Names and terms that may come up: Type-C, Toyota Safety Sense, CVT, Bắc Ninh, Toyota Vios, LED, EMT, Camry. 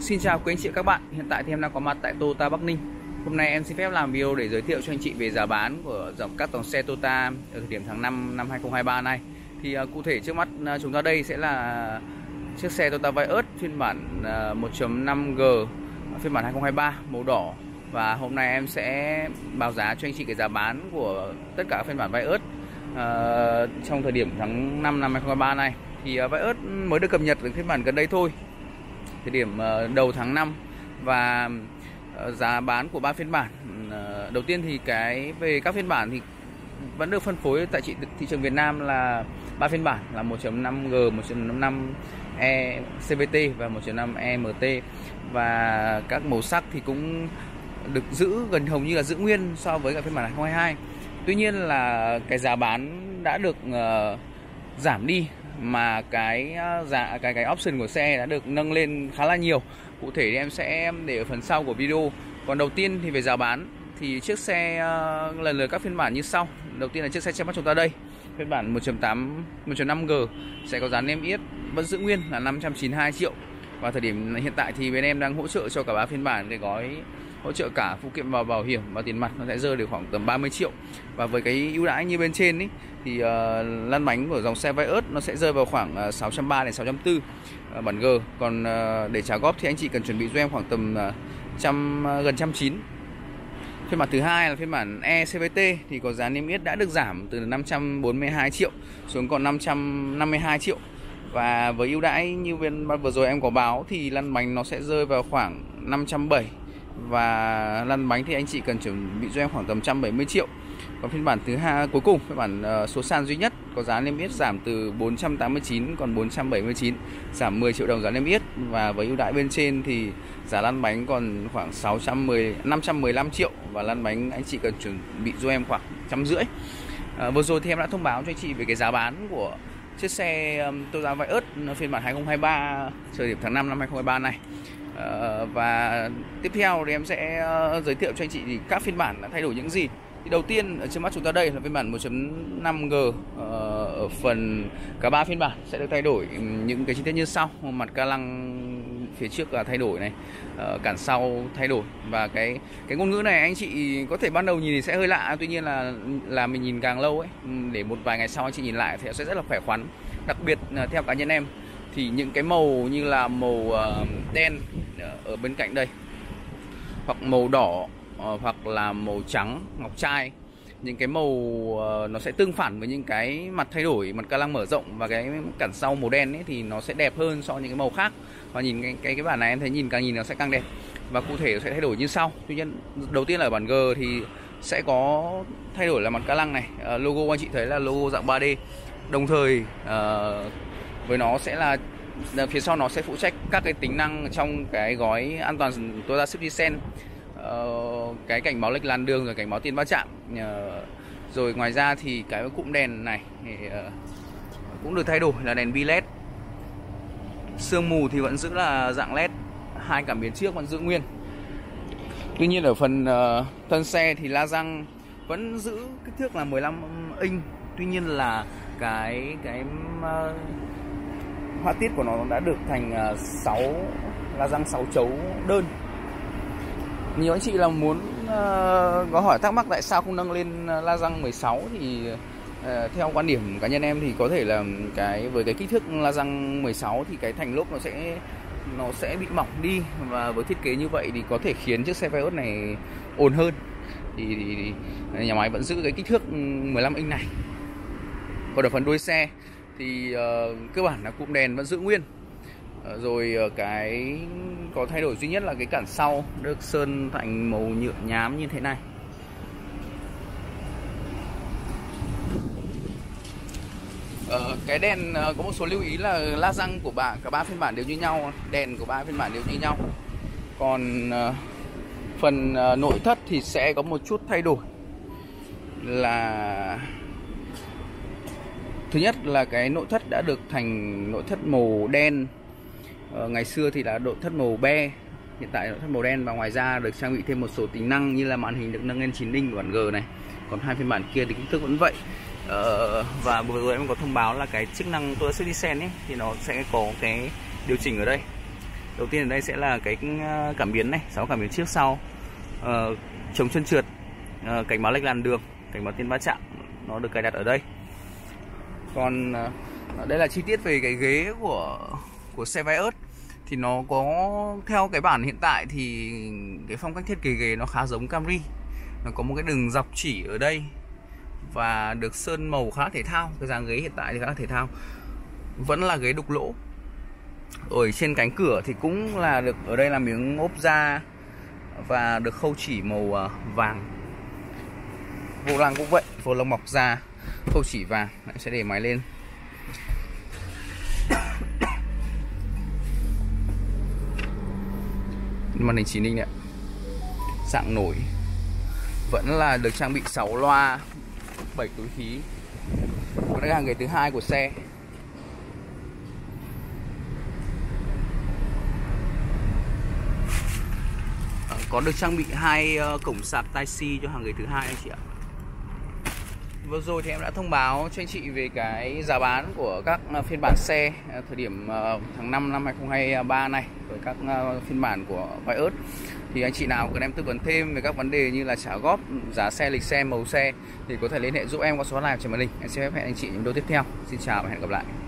Xin chào quý anh chị và các bạn, hiện tại thì em đang có mặt tại Toyota Bắc Ninh. Hôm nay em xin phép làm video để giới thiệu cho anh chị về giá bán của dòng các dòng xe Toyota ở thời điểm tháng 5 năm 2023 này. Thì cụ thể trước mắt chúng ta đây sẽ là chiếc xe Toyota Vios phiên bản 1.5G phiên bản 2023 màu đỏ. Và hôm nay em sẽ báo giá cho anh chị cái giá bán của tất cả các phiên bản Vios trong thời điểm tháng 5 năm 2023 này. Thì Vios mới được cập nhật đến phiên bản gần đây thôi, thời điểm đầu tháng 5, và giá bán của ba phiên bản. Đầu tiên thì về các phiên bản thì vẫn được phân phối tại thị trường Việt Nam là ba phiên bản là 1.5G, 1.5E CVT và 1.5 EMT, và các màu sắc thì cũng được giữ gần hầu như là giữ nguyên so với cả phiên bản 2022. Tuy nhiên là cái giá bán đã được giảm đi, mà cái option của xe đã được nâng lên khá là nhiều. Cụ thể thì em sẽ để ở phần sau của video. Còn đầu tiên thì về giá bán thì chiếc xe lần lượt các phiên bản như sau. Đầu tiên là chiếc xe trước mắt chúng ta đây, phiên bản 1.5G sẽ có giá niêm yết vẫn giữ nguyên là 592 triệu. Và thời điểm hiện tại thì bên em đang hỗ trợ cho cả ba phiên bản để gói hỗ trợ cả phụ kiện và bảo hiểm và tiền mặt, nó sẽ rơi được khoảng tầm 30 triệu. Và với cái ưu đãi như bên trên ý, thì lăn bánh của dòng xe Vios nó sẽ rơi vào khoảng 630 đến 640 bản G. Còn để trả góp thì anh chị cần chuẩn bị cho em khoảng tầm gần 190. Phiên bản thứ hai là phiên bản ECVT thì có giá niêm yết đã được giảm từ 542 triệu xuống còn 552 triệu. Và với ưu đãi như vừa rồi em có báo thì lăn bánh nó sẽ rơi vào khoảng 570. Và lăn bánh thì anh chị cần chuẩn bị cho em khoảng tầm 170 triệu. Còn phiên bản cuối cùng, phiên bản số sàn duy nhất có giá niêm yết giảm từ 489 còn 479, giảm 10 triệu đồng giá niêm yết. Và với ưu đãi bên trên thì giá lăn bánh còn khoảng 515 triệu, và lăn bánh anh chị cần chuẩn bị cho em khoảng 150. Vừa rồi thì em đã thông báo cho anh chị về cái giá bán của chiếc xe Toyota Vios phiên bản 2023 thời điểm tháng 5 năm 2023 này. Và tiếp theo thì em sẽ giới thiệu cho anh chị thì các phiên bản đã thay đổi những gì. Thì đầu tiên ở trước mắt chúng ta đây là phiên bản 1.5G. Ở phần cả ba phiên bản sẽ được thay đổi những cái chi tiết như sau: mặt ca lăng phía trước là thay đổi này, cản sau thay đổi. Và cái ngôn ngữ này anh chị có thể ban đầu nhìn thì sẽ hơi lạ, tuy nhiên là mình nhìn càng lâu ấy, để một vài ngày sau anh chị nhìn lại thì sẽ rất là khỏe khoắn. Đặc biệt theo cá nhân em thì những cái màu như là màu đen ở bên cạnh đây, hoặc màu đỏ, hoặc là màu trắng ngọc trai, những cái màu nó sẽ tương phản với những cái mặt thay đổi, mặt ca lăng mở rộng và cái cản sau màu đen ấy, thì nó sẽ đẹp hơn so với những cái màu khác. Và nhìn cái bản này em thấy càng nhìn nó sẽ càng đẹp. Và cụ thể nó sẽ thay đổi như sau. Tuy nhiên đầu tiên là ở bản G thì sẽ có thay đổi là mặt ca lăng này, logo anh chị thấy là logo dạng 3D. Đồng thời với nó sẽ là phía sau nó sẽ phụ trách các cái tính năng trong cái gói an toàn Toyota Safety Sense, cái cảnh báo lệch làn đường rồi cảnh báo tiền va chạm, rồi ngoài ra thì cái cụm đèn này thì, cũng được thay đổi là đèn bi LED. Sương mù thì vẫn giữ là dạng LED, hai cảm biến trước vẫn giữ nguyên. Tuy nhiên ở phần thân xe thì la răng vẫn giữ kích thước là 15 inch, tuy nhiên là cái họa tiết của nó đã được thành 6 la răng 6 chấu đơn. Nhiều anh chị là muốn có hỏi thắc mắc tại sao không nâng lên la răng 16, thì theo quan điểm cá nhân em thì có thể là với cái kích thước la răng 16 thì cái thành lốp nó sẽ bị mỏng đi, và với thiết kế như vậy thì có thể khiến chiếc xe Vios này ồn hơn. Thì nhà máy vẫn giữ cái kích thước 15 inch này. Còn ở phần đuôi xe thì cơ bản là cụm đèn vẫn giữ nguyên. Rồi cái có thay đổi duy nhất là cái cản sau được sơn thành màu nhựa nhám như thế này. Cái đèn có một số lưu ý là la răng của cả ba phiên bản đều như nhau, đèn của ba phiên bản đều như nhau. Còn phần nội thất thì sẽ có một chút thay đổi là thứ nhất là cái nội thất đã được thành nội thất màu đen. Ngày xưa thì là nội thất màu be, hiện tại nội thất màu đen, và ngoài ra được trang bị thêm một số tính năng như là màn hình được nâng lên 9 inch của bản G này. Còn hai phiên bản kia thì kích thước vẫn vậy. Và vừa rồi em có thông báo là cái chức năng Toyota Safety Sense ấy thì nó sẽ có cái điều chỉnh ở đây. Đầu tiên ở đây sẽ là cái cảm biến này, 6 cảm biến trước sau, chống chân trượt, cảnh báo lệch làn đường, cảnh báo tiền va chạm, nó được cài đặt ở đây. Còn đây là chi tiết về cái ghế của xe Vios. Thì nó có, theo cái bản hiện tại thì cái phong cách thiết kế ghế nó khá giống Camry. Nó có một cái đường dọc chỉ ở đây và được sơn màu khá thể thao. Cái dáng ghế hiện tại thì khá là thể thao, vẫn là ghế đục lỗ. Ở trên cánh cửa thì cũng là được, ở đây là miếng ốp da và được khâu chỉ màu vàng. Vô lăng cũng vậy, vô lăng mọc da, khâu chỉ vàng. Em sẽ để máy lên. Màn hình 9 inch ạ, dạng nổi. Vẫn là được trang bị 6 loa, 7 túi khí. Còn đây là hàng ghế thứ hai của xe. Có được trang bị 2 cổng sạc Type-C cho hàng ghế thứ hai anh chị ạ. Vừa rồi thì em đã thông báo cho anh chị về cái giá bán của các phiên bản xe thời điểm tháng 5 năm 2023 này, với các phiên bản của Vios. Thì anh chị nào cần em tư vấn thêm về các vấn đề như là trả góp, giá xe, lịch xe, màu xe thì có thể liên hệ giúp em qua số hotline trên màn hình. Em xin phép hẹn anh chị những video tiếp theo. Xin chào và hẹn gặp lại.